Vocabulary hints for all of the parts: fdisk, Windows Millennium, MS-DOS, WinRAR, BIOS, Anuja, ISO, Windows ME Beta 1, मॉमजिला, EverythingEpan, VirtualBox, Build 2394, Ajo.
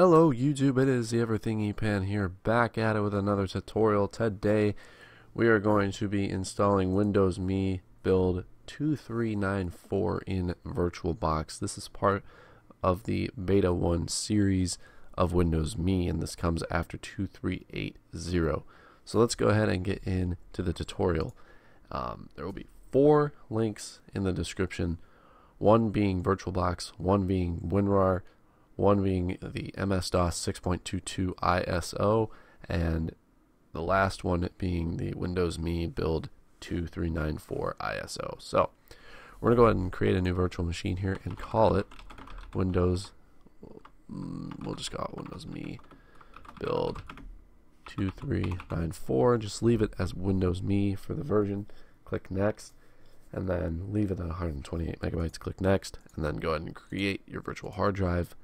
Hello YouTube, it is the EverythingEpan here, back at it with another tutorial. Today we are going to be installing Windows Me Build 2394 in VirtualBox. This is part of the Beta 1 series of Windows Me, and this comes after 2380. So let's go ahead and get into the tutorial. There will be 4 links in the description, one being VirtualBox, one being WinRAR, one being the MS-DOS 6.22 ISO, and the last one being the Windows Me Build 2394 ISO. So we're going to go ahead and create a new virtual machine here and call it Windows. We'll just call it Windows Me Build 2394. Just leave it as Windows Me for the version. Click Next, and then leave it at 128 megabytes. Click Next, and then go ahead and create your virtual hard drive.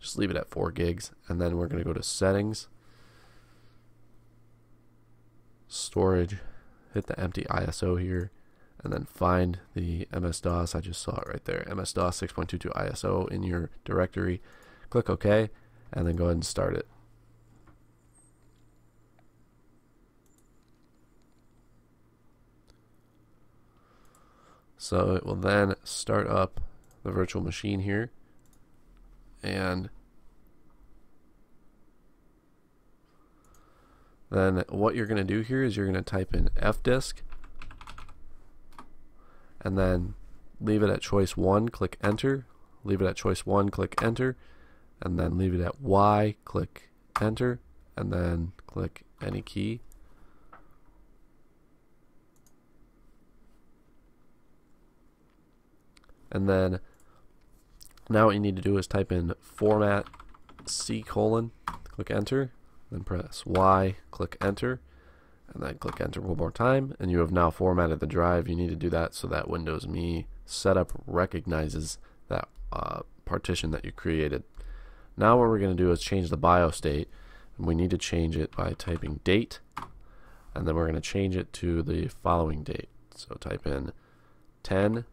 Just leave it at 4 gigs, and then we're going to go to Settings, Storage, hit the empty ISO here, and then find the MS-DOS. I just saw it right there, MS-DOS 6.22 ISO in your directory. Click OK, and then go ahead and start it. So it will then start up the virtual machine here, and then what you're going to do here is you're going to type in fdisk and then leave it at choice 1, click enter, leave it at choice 1, click enter, and then leave it at Y, click enter, and then click any key. And then now what you need to do is type in format C:, click enter, then press Y, click enter, and then click enter one more time, and you have now formatted the drive. You need to do that so that Windows Me setup recognizes that partition that you created. Now what we're going to do is change the BIOS state, and we need to change it by typing date, and then we're going to change it to the following date. So type in 10-13-1999.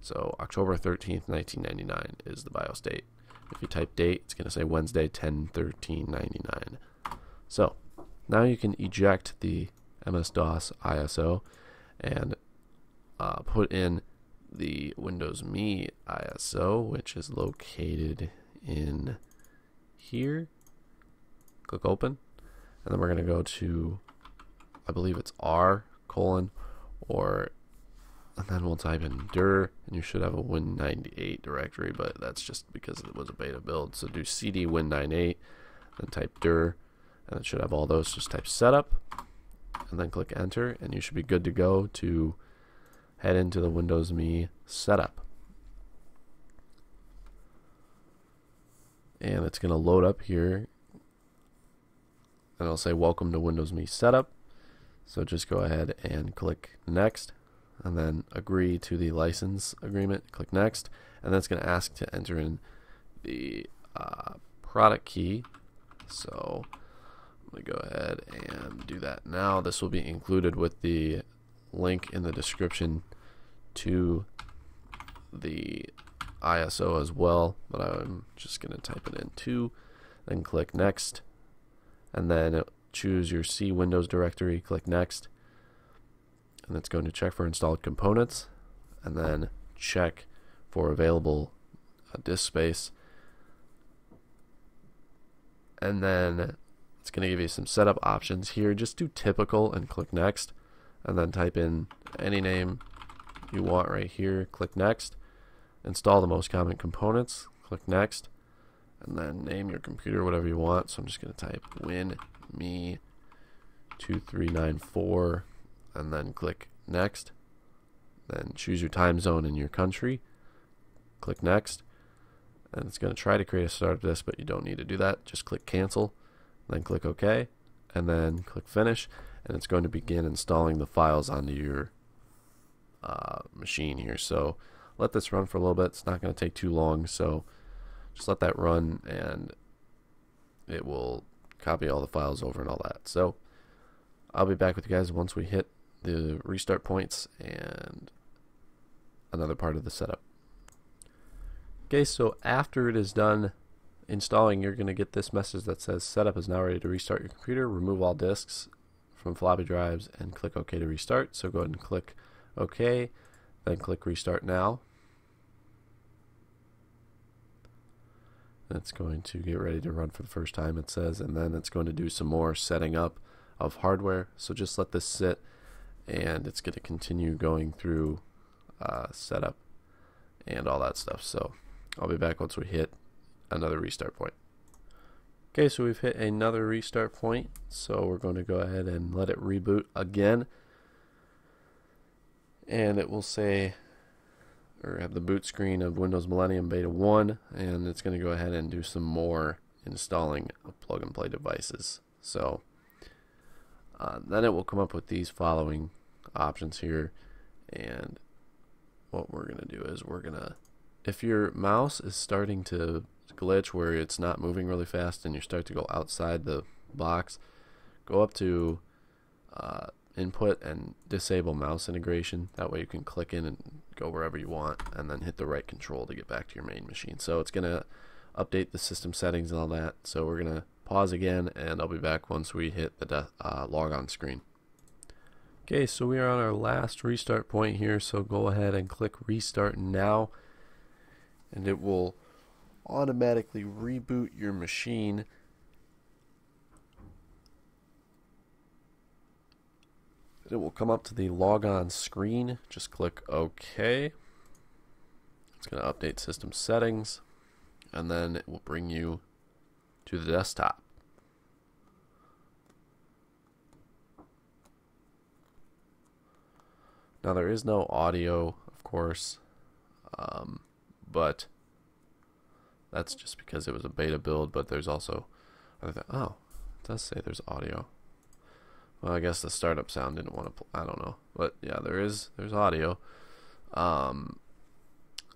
So October 13th, 1999 is the BIOS date. If you type date, it's going to say Wednesday 10-13-99. So now you can eject the MS-DOS ISO and put in the Windows Me ISO, which is located in here. Click open, and then we're going to go to, I believe it's R:, or, and then we'll type in dir, and you should have a Win98 directory, but that's just because it was a beta build. So do cd Win98, then type dir, and it should have all those. Just type setup, and then click enter, and you should be good to go to head into the Windows Me setup. And it's going to load up here, and it'll say welcome to Windows Me setup. So just go ahead and click next, and then agree to the license agreement. Click next, and then it's going to ask to enter in the product key. So I'm going to go ahead and do that now. This will be included with the link in the description to the ISO as well, but I'm just going to type it in 2, then click next, and then choose your C Windows directory, click next, and it's going to check for installed components, and then check for available disk space, and then it's going to give you some setup options here. Just do typical and click next, and then type in any name you want right here, click next, install the most common components, click next, and then name your computer whatever you want. So I'm just going to type Win Me 2394, and then click next, then choose your time zone and your country, click next, and it's going to try to create a startup disk, but you don't need to do that. Just click cancel, then click OK, and then click finish, and it's going to begin installing the files onto your machine here. So let this run for a little bit. It's not going to take too long, so just let that run, and it will copy all the files over and all that. So I'll be back with you guys once we hit the restart points, and another part of the setup. Okay, so after it is done installing, you're going to get this message that says setup is now ready to restart your computer, remove all disks from floppy drives, and click OK to restart. So go ahead and click OK, then click restart now. That's going to get ready to run for the first time, it says, and then it's going to do some more setting up of hardware. So just let this sit, and it's going to continue going through setup and all that stuff. So I'll be back once we hit another restart point. Okay, so we've hit another restart point, so we're going to go ahead and let it reboot again, and it will say, or have the boot screen of Windows Millennium Beta 1, and it's going to go ahead and do some more installing of plug-and-play devices. So then it will come up with these following options here, and what we're going to do is we're going to, if your mouse is starting to glitch where it's not moving really fast and you start to go outside the box, go up to input and disable mouse integration. That way you can click in and go wherever you want, and then hit the right control to get back to your main machine. So it's going to update the system settings and all that. So we're going to pause again, and I'll be back once we hit the log on screen. Okay, so we are on our last restart point here, so go ahead and click restart now, and it will automatically reboot your machine. It will come up to the log on screen. Just click OK. It's going to update system settings, and then it will bring you to the desktop. Now there is no audio, of course, but that's just because it was a beta build. But there's also, oh, it does say there's audio. Well, I guess the startup sound didn't want to play, I don't know, but yeah, there's audio, and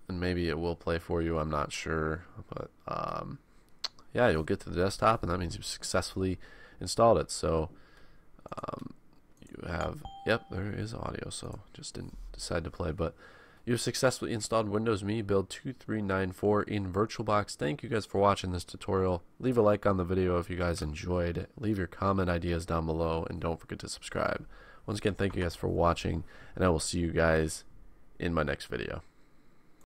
maybe it will play for you, I'm not sure, but yeah, you'll get to the desktop, and that means you've successfully installed it. So you have, yep, there is audio, so just didn't decide to play, but you've successfully installed Windows ME Build 2394 in VirtualBox. Thank you guys for watching this tutorial. Leave a like on the video if you guys enjoyed. Leave your comment ideas down below, and don't forget to subscribe. Once again, thank you guys for watching, and I will see you guys in my next video.